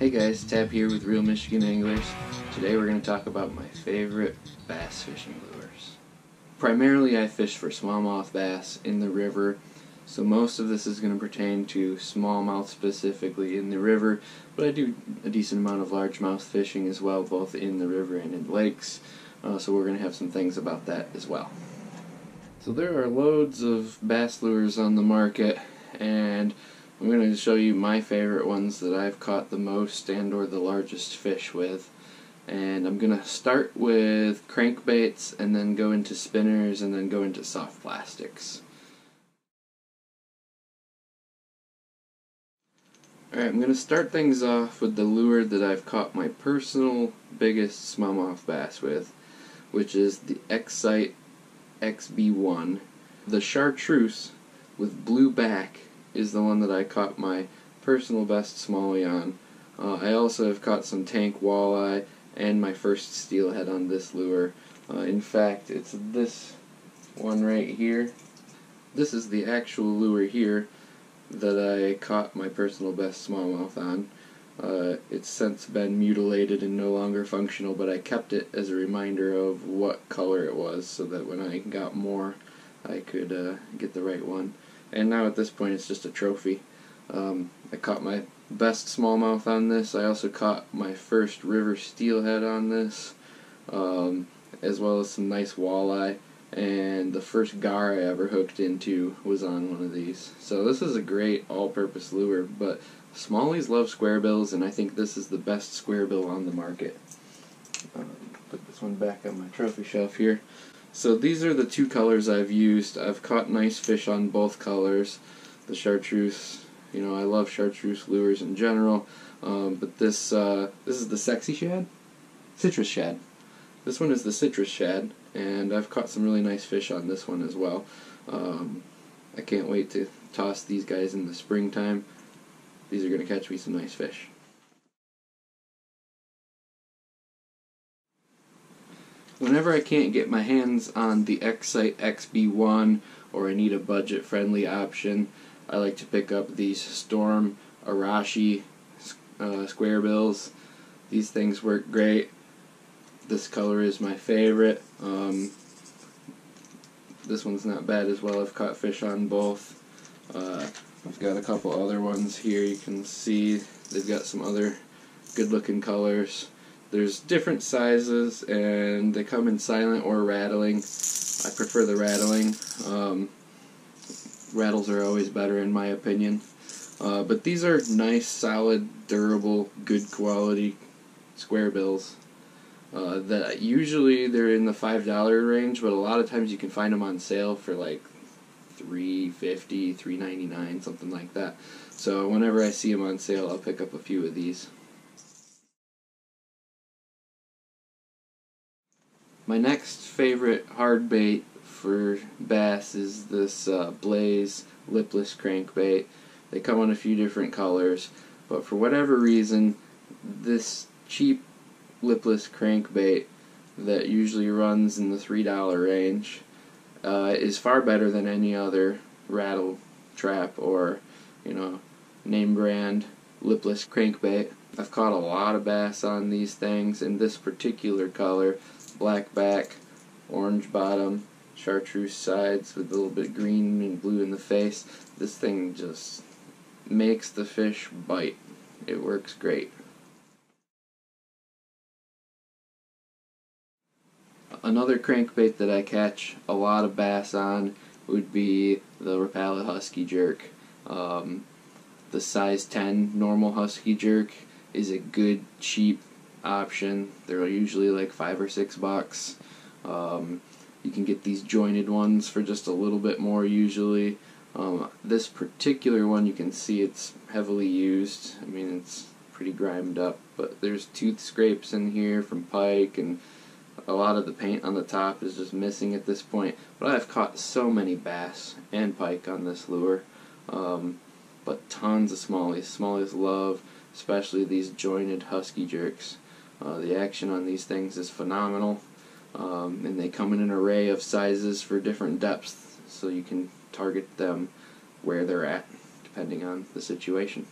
Hey guys, Tab here with Real Michigan Anglers. Today we're going to talk about my favorite bass fishing lures. Primarily I fish for smallmouth bass in the river, so most of this is going to pertain to smallmouth specifically in the river, but I do a decent amount of largemouth fishing as well, both in the river and in lakes, so we're going to have some things about that as well. So there are loads of bass lures on the market, and I'm going to show you my favorite ones that I've caught the most and or the largest fish with. And I'm going to start with crankbaits and then go into spinners and then go into soft plastics. Alright, I'm going to start things off with the lure that I've caught my personal biggest smallmouth bass with, which is the X-Cite XB1. The chartreuse with blue back is the one that I caught my personal best smallie on. I also have caught some tank walleye and my first steelhead on this lure. In fact, it's this one right here. This is the actual lure here that I caught my personal best smallmouth on. It's since been mutilated and no longer functional, but I kept it as a reminder of what color it was so that when I got more I could get the right one. And now at this point it's just a trophy. I caught my best smallmouth on this. I also caught my first river steelhead on this, as well as some nice walleye, and the first gar I ever hooked into was on one of these. So this is a great all-purpose lure, but smallies love square bills, and I think this is the best square bill on the market. Put this one back on my trophy shelf here. So these are the two colors I've used. I've caught nice fish on both colors. The chartreuse, you know, I love chartreuse lures in general, but this is the sexy shad? Citrus shad. This one is the citrus shad, and I've caught some really nice fish on this one as well. I can't wait to toss these guys in the springtime. These are going to catch me some nice fish. Whenever I can't get my hands on the X-Cite XB1 or I need a budget-friendly option, I like to pick up these Storm Arashi square bills. These things work great. This color is my favorite. This one's not bad as well. I've caught fish on both. I've got a couple other ones here. You can see they've got some other good-looking colors. There's different sizes, and they come in silent or rattling. I prefer the rattling. Rattles are always better in my opinion. But these are nice, solid, durable, good quality square bills. That usually they're in the $5 range, but a lot of times you can find them on sale for like $3.50, $3.99, something like that. So whenever I see them on sale, I'll pick up a few of these. My next favorite hard bait for bass is this Blaze lipless crankbait. They come in a few different colors, but for whatever reason, this cheap lipless crankbait that usually runs in the $3 range is far better than any other rattle trap or, you know, name brand lipless crankbait. I've caught a lot of bass on these things in this particular color. Black back, orange bottom, chartreuse sides with a little bit green and blue in the face. This thing just makes the fish bite. It works great. Another crankbait that I catch a lot of bass on would be the Rapala Husky Jerk. The size 10 normal Husky Jerk is a good, cheap option. They're usually like $5 or $6. You can get these jointed ones for just a little bit more usually. This particular one, you can see it's heavily used. I mean, it's pretty grimed up, but there's tooth scrapes in here from pike, and a lot of the paint on the top is just missing at this point. But I've caught so many bass and pike on this lure, but tons of smallies. Smallies love, especially these jointed Husky Jerks. The action on these things is phenomenal, and they come in an array of sizes for different depths, so you can target them where they're at, depending on the situation.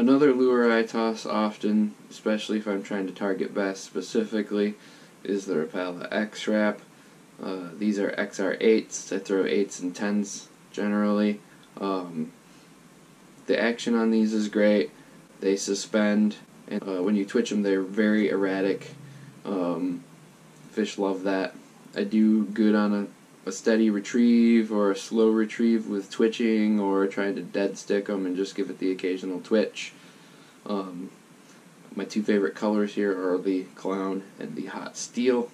Another lure I toss often, especially if I'm trying to target bass specifically, is the Rapala X-Rap. These are XR8s. I throw 8s and 10s generally. The action on these is great. They suspend, and when you twitch them they're very erratic. Fish love that. I do good on a steady retrieve or a slow retrieve with twitching, or trying to dead stick them and just give it the occasional twitch. My two favorite colors here are the clown and the hot steel.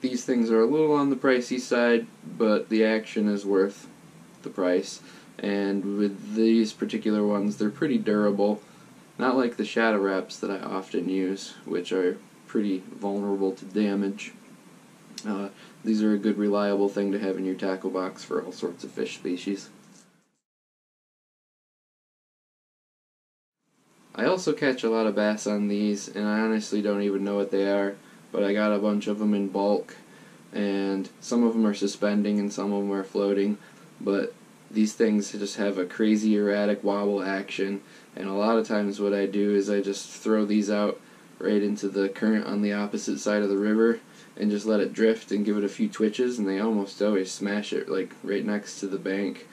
These things are a little on the pricey side, but the action is worth the price. And with these particular ones, they're pretty durable. Not like the shadow wraps that I often use, which are pretty vulnerable to damage. These are a good reliable thing to have in your tackle box for all sorts of fish species. I also catch a lot of bass on these, and I honestly don't even know what they are, but I got a bunch of them in bulk, and some of them are suspending and some of them are floating, but these things just have a crazy erratic wobble action, and a lot of times what I do is I just throw these out right into the current on the opposite side of the river and just let it drift and give it a few twitches, and they almost always smash it like right next to the bank.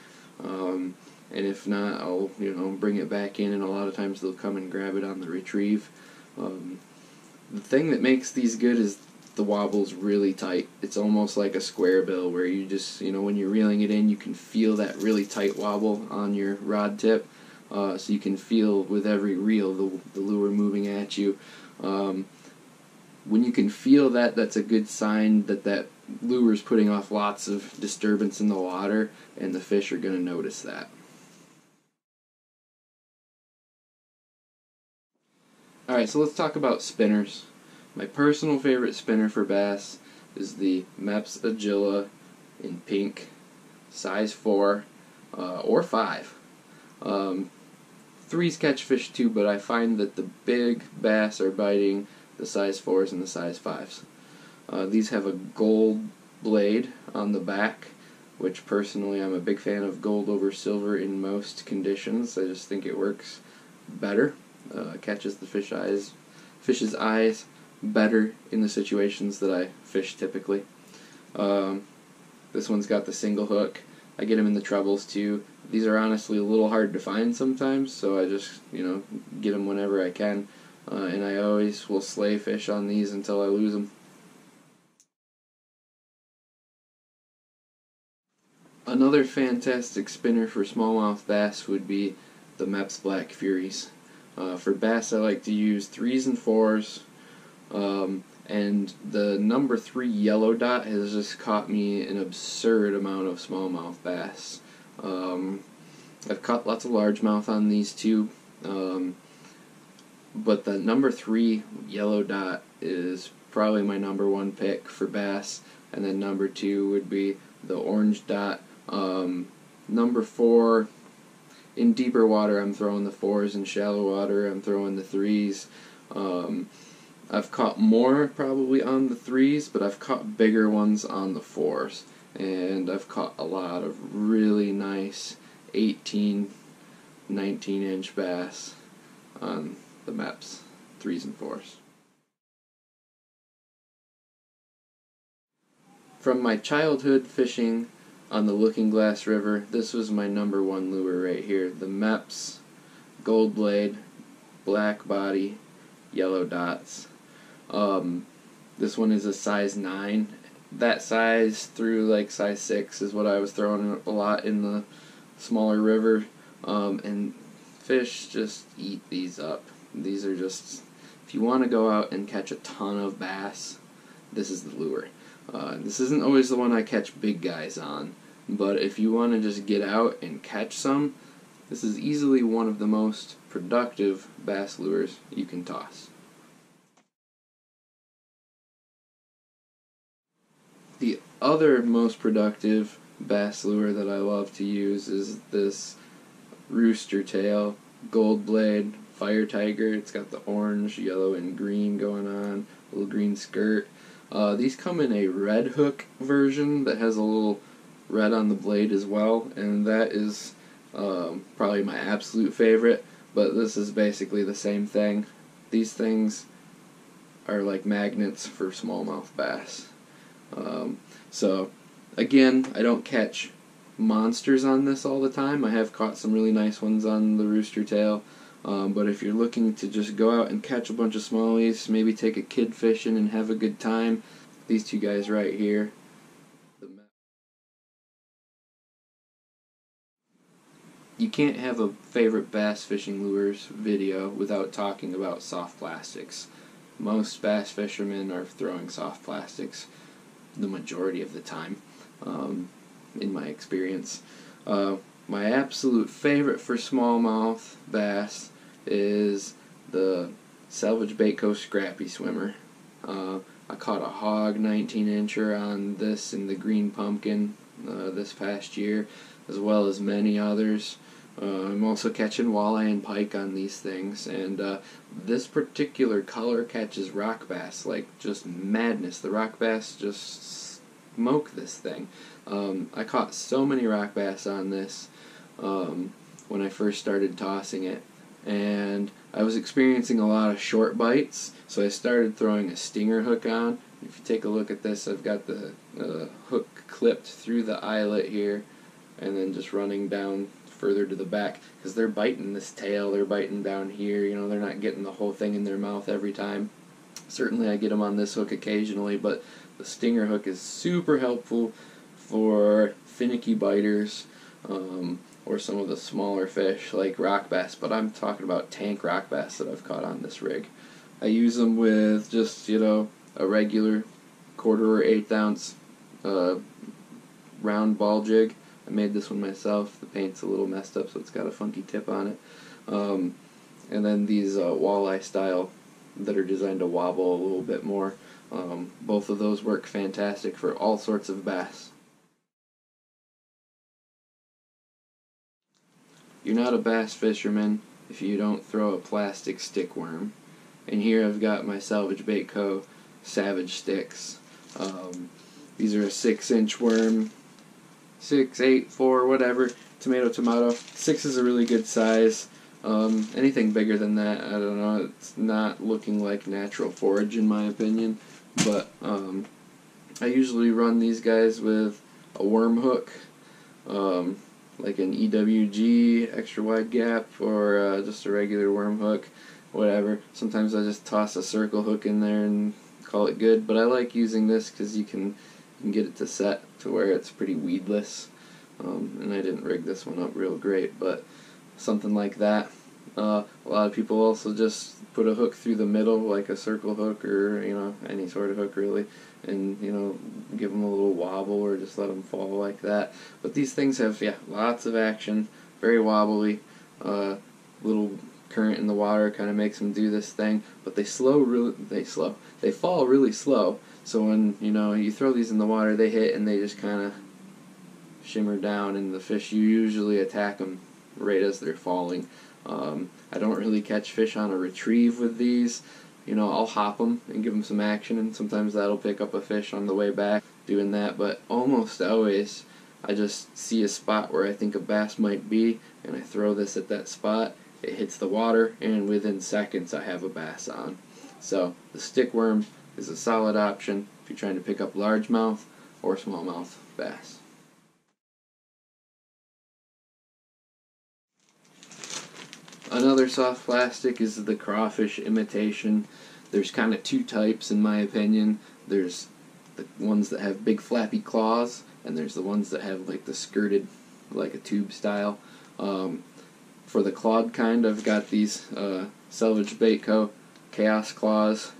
And if not, I'll bring it back in, and a lot of times they'll come and grab it on the retrieve. The thing that makes these good is the wobble's really tight. It's almost like a square bill where you just, when you're reeling it in, you can feel that really tight wobble on your rod tip. So you can feel with every reel the lure moving at you. When you can feel that, that's a good sign that that lure is putting off lots of disturbance in the water, and the fish are going to notice that. Alright, so let's talk about spinners. My personal favorite spinner for bass is the Mepps Aglia in pink, size 4 or 5. 3s catch fish too, but I find that the big bass are biting the size 4s and the size 5s. These have a gold blade on the back, which personally I'm a big fan of gold over silver in most conditions. I just think it works better. Catches the fish's eyes better in the situations that I fish typically. This one's got the single hook. I get them in the trebles too. These are honestly a little hard to find sometimes, so I just get them whenever I can. And I always will slay fish on these until I lose them. Another fantastic spinner for smallmouth bass would be the Mepps Black Furies. For bass, I like to use 3s and 4s, and the number 3 yellow dot has just caught me an absurd amount of smallmouth bass. I've caught lots of largemouth on these too, but the number 3 yellow dot is probably my number 1 pick for bass, and then number 2 would be the orange dot. Number 4, in deeper water I'm throwing the 4s, in shallow water I'm throwing the 3s. I've caught more probably on the 3s, but I've caught bigger ones on the 4s, and I've caught a lot of really nice 18, 19 inch bass on the Mepps 3s and 4s. From my childhood fishing on the Looking Glass River, this was my number 1 lure right here. The Mepps Gold Blade, black body, yellow dots. This one is a size 9. That size through like size 6 is what I was throwing a lot in the smaller river, and fish just eat these up. These are just, if you want to go out and catch a ton of bass, this is the lure. This isn't always the one I catch big guys on, but if you want to just get out and catch some, this is easily one of the most productive bass lures you can toss. The other most productive bass lure that I love to use is this Rooster Tail Gold Blade Fire Tiger. It's got the orange, yellow, and green going on, a little green skirt. These come in a red hook version that has a little red on the blade as well, and that is probably my absolute favorite. but this is basically the same thing. These things are like magnets for smallmouth bass. So again, I don't catch monsters on this all the time. I have caught some really nice ones on the rooster tail, but if you're looking to just go out and catch a bunch of smallies, maybe take a kid fishing and have a good time, these two guys right here. You can't have a favorite bass fishing lures video without talking about soft plastics. Most bass fishermen are throwing soft plastics the majority of the time, in my experience. My absolute favorite for smallmouth bass is the Salvage Bait Co. Scrappy Swimmer. I caught a hog 19-incher on this in the Green Pumpkin this past year, as well as many others. I'm also catching walleye and pike on these things, and this particular color catches rock bass like just madness. The rock bass just smoke this thing. I caught so many rock bass on this when I first started tossing it, and I was experiencing a lot of short bites, so I started throwing a stinger hook on. If you take a look at this, I've got the hook clipped through the eyelet here, and then just running down further to the back, because they're biting this tail, they're biting down here, you know, they're not getting the whole thing in their mouth every time. Certainly I get them on this hook occasionally, but the stinger hook is super helpful for finicky biters, or some of the smaller fish like rock bass, but I'm talking about tank rock bass that I've caught on this rig. I use them with just, you know, a regular quarter or 1/8 ounce round ball jig. I made this one myself. The paint's a little messed up, so it's got a funky tip on it. And then these walleye style that are designed to wobble a little bit more. Both of those work fantastic for all sorts of bass. You're not a bass fisherman if you don't throw a plastic stick worm. And here I've got my Salvage Bait Co. Savage Sticks. These are a 6-inch worm. 6, 8, 4, whatever. Tomato. 6 is a really good size. Anything bigger than that, I don't know. It's not looking like natural forage in my opinion. But I usually run these guys with a worm hook, like an EWG extra wide gap, or just a regular worm hook, whatever. Sometimes I just toss a circle hook in there and call it good. But I like using this because you can get it to set to where it's pretty weedless, and I didn't rig this one up real great, but something like that. A lot of people also just put a hook through the middle, like a circle hook, or you know, any sort of hook really, and you know, give them a little wobble or just let them fall like that. But these things have, yeah, lots of action, very wobbly, little current in the water kind of makes them do this thing, but they fall really slow. So when, you know, you throw these in the water, they hit and they just kind of shimmer down, and the fish, you usually attack them right as they're falling. I don't really catch fish on a retrieve with these. You know, I'll hop them and give them some action, and sometimes that'll pick up a fish on the way back doing that, but almost always I just see a spot where I think a bass might be, and I throw this at that spot, it hits the water, and within seconds I have a bass on. So the stick worm is a solid option if you're trying to pick up largemouth or smallmouth bass. Another soft plastic is the crawfish imitation. There's kind of two types in my opinion. There's the ones that have big flappy claws, and there's the ones that have like the skirted, like a tube style. For the clawed kind, I've got these Salvage Bait Co. Chaos Claws.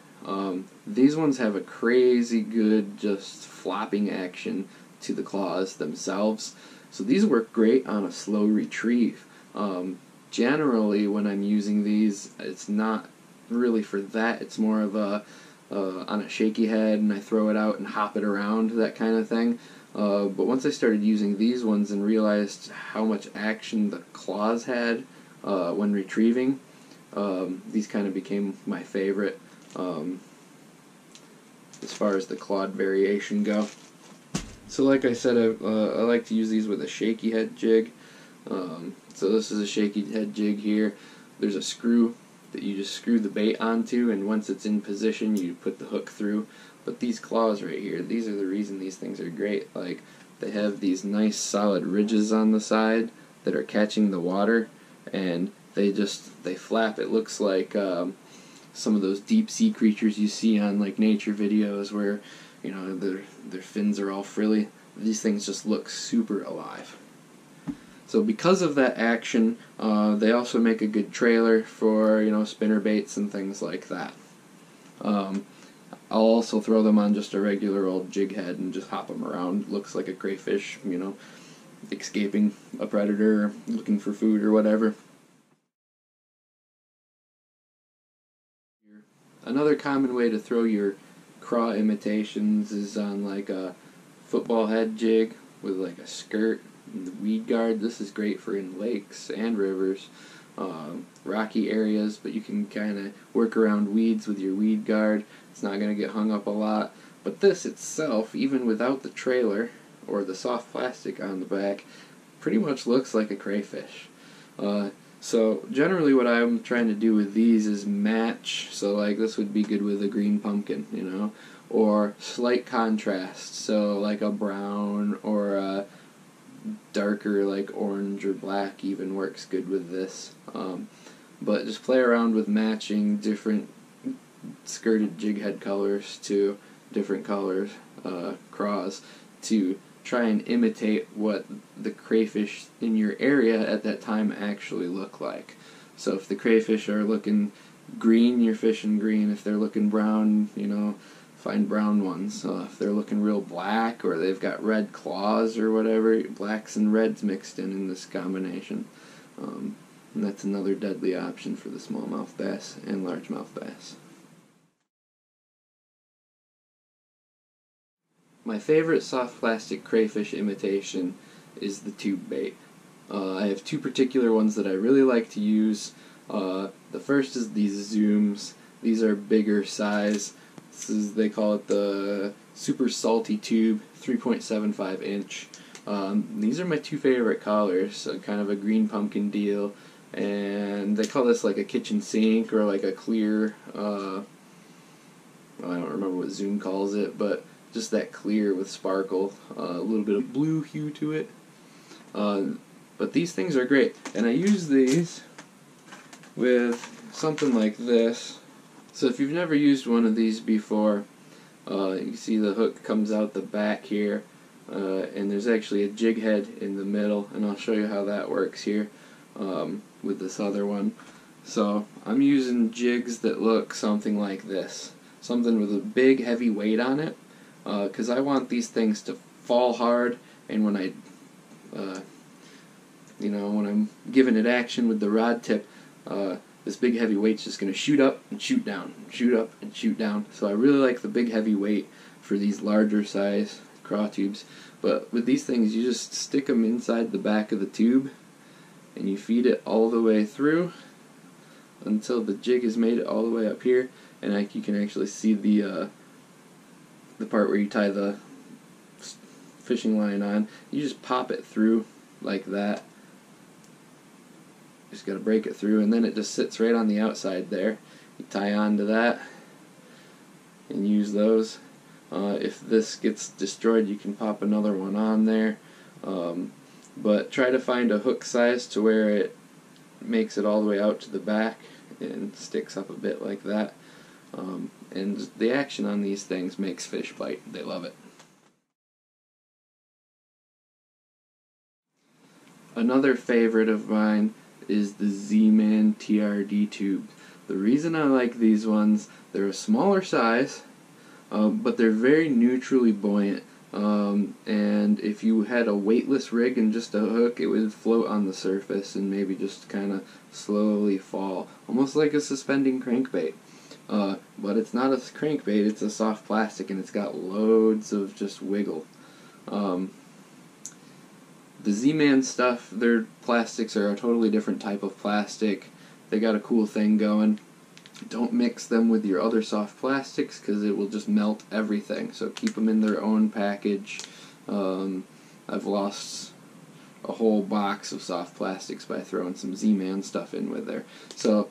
These ones have a crazy good just flopping action to the claws themselves, so these work great on a slow retrieve. Generally when I'm using these, it's not really for that, it's more of a on a shaky head, and I throw it out and hop it around, that kind of thing. But once I started using these ones and realized how much action the claws had when retrieving, these kind of became my favorite. As far as the clawed variation go. So like I said, I like to use these with a shaky head jig. So this is a shaky head jig here. there's a screw that you just screw the bait onto, and once it's in position you put the hook through. But these claws right here, these are the reason these things are great. Like, they have these nice solid ridges on the side that are catching the water, and they flap. It looks like some of those deep sea creatures you see on like nature videos where, you know, their fins are all frilly. These things just look super alive. So because of that action, they also make a good trailer for, you know, spinner baits and things like that. I'll also throw them on just a regular old jig head and just hop them around. Looks like a crayfish, you know, escaping a predator, looking for food or whatever. Another common way to throw your craw imitations is on like a football head jig with like a skirt and the weed guard. This is great for in lakes and rivers, rocky areas, but you can kind of work around weeds with your weed guard. It's not going to get hung up a lot. But this itself, even without the trailer or the soft plastic on the back, pretty much looks like a crayfish. So generally what I'm trying to do with these is match, so like this would be good with a green pumpkin, you know, or slight contrast, so like a brown or a darker like orange or black even works good with this. But just play around with matching different skirted jig head colors to different colors, craws, to try and imitate what the crayfish in your area at that time actually look like. So if the crayfish are looking green, you're fishing green. If they're looking brown, you know, find brown ones. So if they're looking real black, or they've got red claws or whatever, blacks and reds mixed in this combination. And that's another deadly option for the smallmouth bass and largemouth bass. My favorite soft plastic crayfish imitation is the tube bait. I have two particular ones that I really like to use. The first is these Zooms. These are bigger size. This is, they call it the Super Salty Tube, 3.75 inch. These are my two favorite colors, so kind of a green pumpkin deal. And they call this like a kitchen sink or like a clear, I don't remember what Zoom calls it, but just that clear with sparkle, a little bit of blue hue to it. But these things are great, and I use these with something like this. So if you've never used one of these before, you can see the hook comes out the back here, and there's actually a jig head in the middle, and I'll show you how that works here with this other one. So I'm using jigs that look something like this, something with a big heavy weight on it, because I want these things to fall hard, and when I, you know, when I'm giving it action with the rod tip, this big heavy weight's just going to shoot up and shoot down, shoot up and shoot down. So I really like the big heavy weight for these larger size craw tubes. But with these things, you just stick them inside the back of the tube, and you feed it all the way through until the jig has made it all the way up here, and you can actually see the part where you tie the fishing line on. You just pop it through like that. Just gotta break it through, and then it just sits right on the outside there. You tie onto that and use those. If this gets destroyed, you can pop another one on there. But try to find a hook size to where it makes it all the way out to the back and sticks up a bit like that. And the action on these things makes fish bite. They love it. Another favorite of mine is the Z-Man TRD Tube. The reason I like these ones, they're a smaller size, but they're very neutrally buoyant. And if you had a weightless rig and just a hook, it would float on the surface and maybe just kind of slowly fall, almost like a suspending crankbait. But it's not a crankbait, it's a soft plastic, and it's got loads of just wiggle. The Z-Man stuff, their plastics are a totally different type of plastic. They got a cool thing going. Don't mix them with your other soft plastics, because it will just melt everything. So keep them in their own package. I've lost a whole box of soft plastics by throwing some Z-Man stuff in with there. So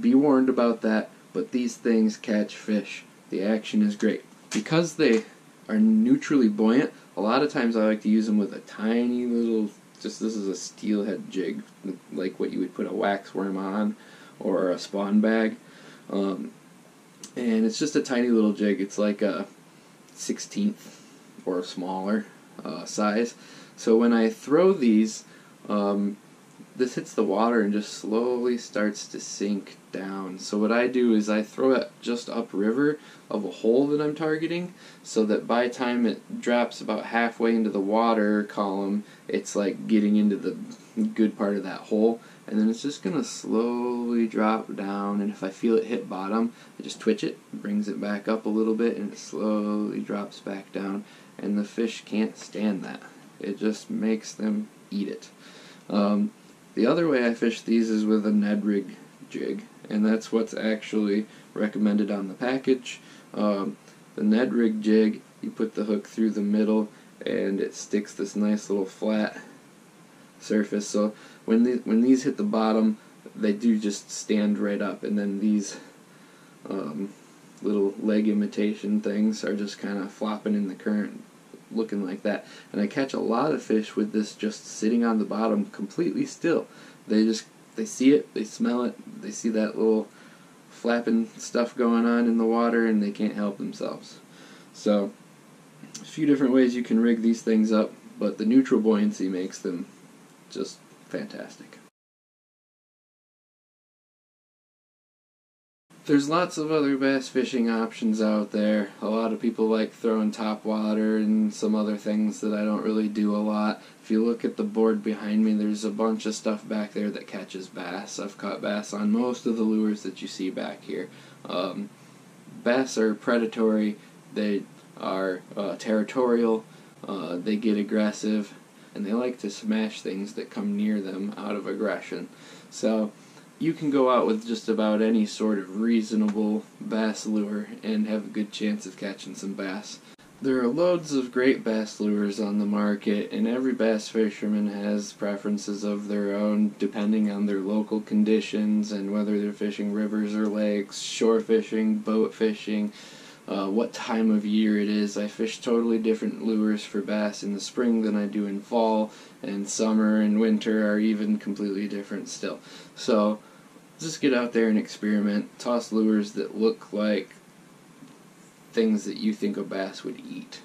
be warned about that, but these things catch fish. The action is great. Because they are neutrally buoyant, a lot of times I like to use them with a tiny little, just this is a steelhead jig, like what you would put a wax worm on or a spawn bag. And it's just a tiny little jig. It's like a 16th or smaller size. So when I throw these, this hits the water and just slowly starts to sink down. So what I do is I throw it just upriver of a hole that I'm targeting, so that by the time it drops about halfway into the water column, it's like getting into the good part of that hole. And then it's just going to slowly drop down, and if I feel it hit bottom, I just twitch it, brings it back up a little bit, and it slowly drops back down, and the fish can't stand that. It just makes them eat it. The other way I fish these is with a Ned Rig jig, and that's what's actually recommended on the package. The Ned Rig jig, you put the hook through the middle, and it sticks this nice little flat surface, so when these hit the bottom, they do just stand right up, and then these little leg imitation things are just kind of flopping in the current, looking like that. And I catch a lot of fish with this just sitting on the bottom completely still. They see it, they smell it, they see that little flapping stuff going on in the water, and they can't help themselves. So a few different ways you can rig these things up, but the neutral buoyancy makes them just fantastic. There's lots of other bass fishing options out there. A lot of people like throwing topwater and some other things that I don't really do a lot. If you look at the board behind me, there's a bunch of stuff back there that catches bass. I've caught bass on most of the lures that you see back here. Bass are predatory, they are territorial, they get aggressive, and they like to smash things that come near them out of aggression. So you can go out with just about any sort of reasonable bass lure and have a good chance of catching some bass. There are loads of great bass lures on the market, and every bass fisherman has preferences of their own depending on their local conditions and whether they're fishing rivers or lakes, shore fishing, boat fishing, what time of year it is. I fish totally different lures for bass in the spring than I do in fall, and summer and winter are even completely different still. So just get out there and experiment. Toss lures that look like things that you think a bass would eat.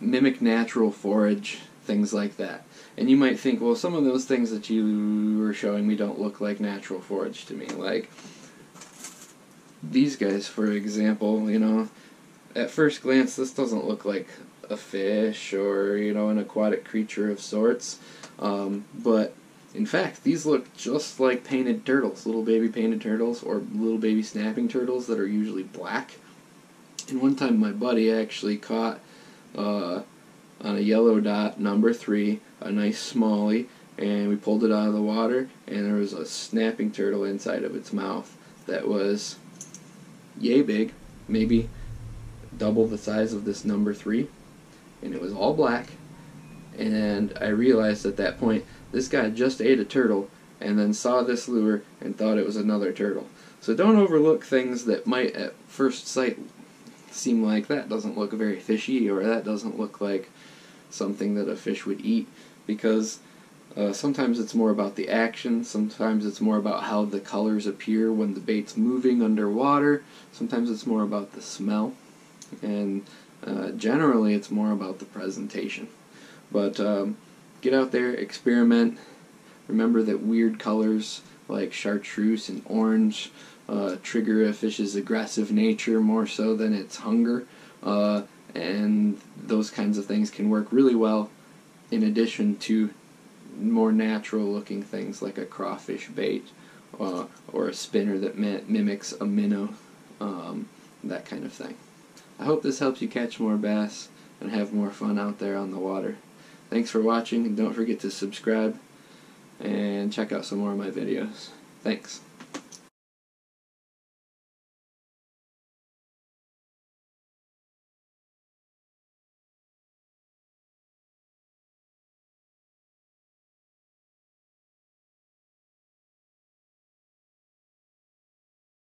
Mimic natural forage, things like that. And you might think, well, some of those things that you were showing me don't look like natural forage to me. Like these guys, for example, you know, at first glance this doesn't look like a fish or, you know, an aquatic creature of sorts, but in fact these look just like painted turtles, little baby painted turtles or little baby snapping turtles that are usually black. And one time my buddy actually caught on a yellow dot number 3 a nice smallie, and we pulled it out of the water, and there was a snapping turtle inside of its mouth that was yay big, maybe double the size of this number 3, and it was all black. And I realized at that point this guy just ate a turtle and then saw this lure and thought it was another turtle. So don't overlook things that might at first sight seem like that doesn't look very fishy, or that doesn't look like something that a fish would eat, because sometimes it's more about the action, sometimes it's more about how the colors appear when the bait's moving underwater, sometimes it's more about the smell, and generally it's more about the presentation. But get out there, experiment, remember that weird colors like chartreuse and orange trigger a fish's aggressive nature more so than its hunger, and those kinds of things can work really well in addition to more natural looking things like a crawfish bait or a spinner that mimics a minnow, that kind of thing. I hope this helps you catch more bass and have more fun out there on the water. Thanks for watching, and don't forget to subscribe and check out some more of my videos. Thanks.